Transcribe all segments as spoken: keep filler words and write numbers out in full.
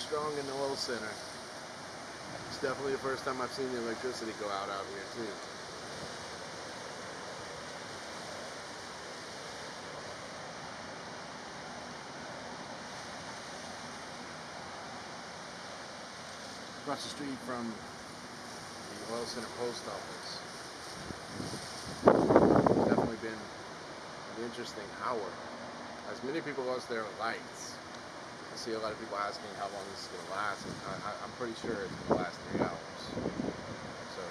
strong in the low center. It's definitely the first time I've seen the electricity go out out here too. Across the street from the oil center post office. It's definitely been an interesting hour. As many people lost their lights, I see a lot of people asking how long this is going to last. And I, I'm pretty sure it's going to last three hours. So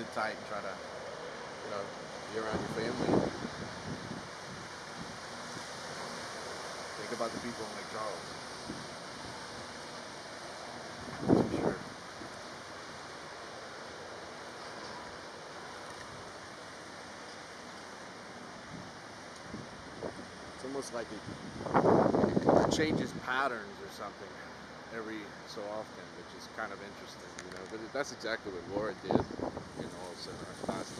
sit tight and try to, you know, be around your family. Think about the people in Lake Charles. It's almost like it changes patterns or something every so often, which is kind of interesting, you know. But that's exactly what Laura did in the oil center last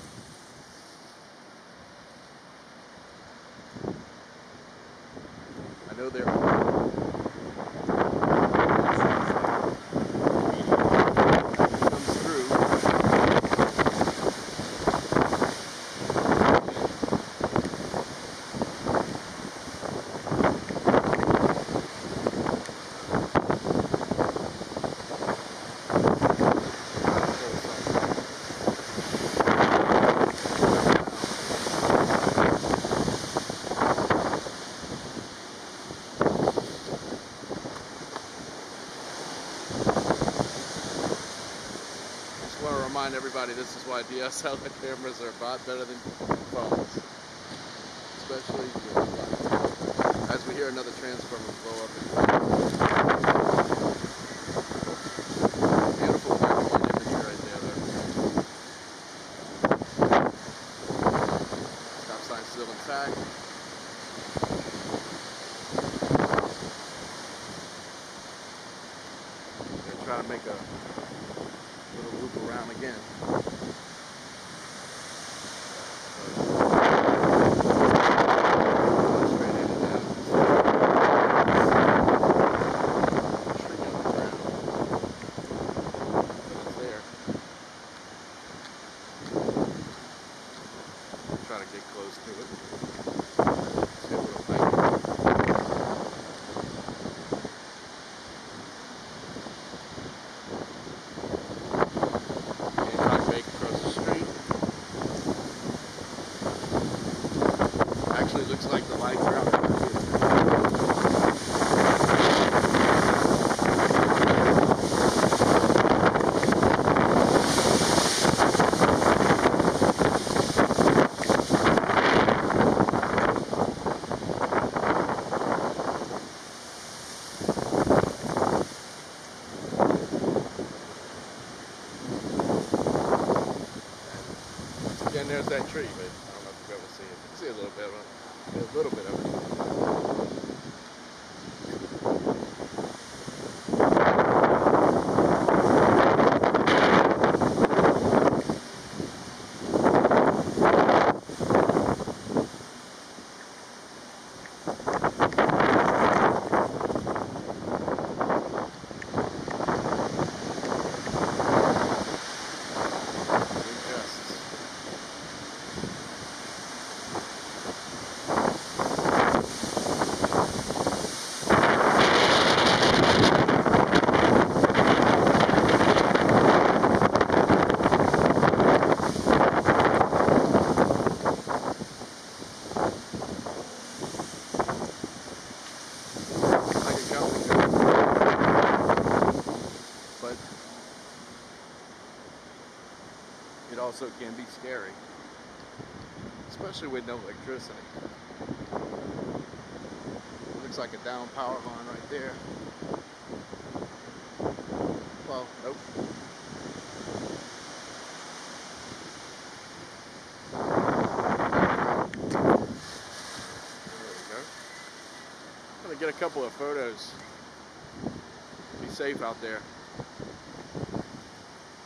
time. I know there remind everybody, this is why D S L R cameras are a lot better than phones, especially with, as we hear another transformer blow up. Beautiful background imagery right there, though. Stop sign still intact. They're trying to make a little loop around again. Try to get close to it. See a little thing. Looks like the lights are out. Again, there's that tree, but I don't know if you'll ever see it. You can see a little bit of it. A little bit of it. It also can be scary, especially with no electricity. Looks like a down power line right there. Well, nope. There we go. I'm gonna get a couple of photos. Be safe out there.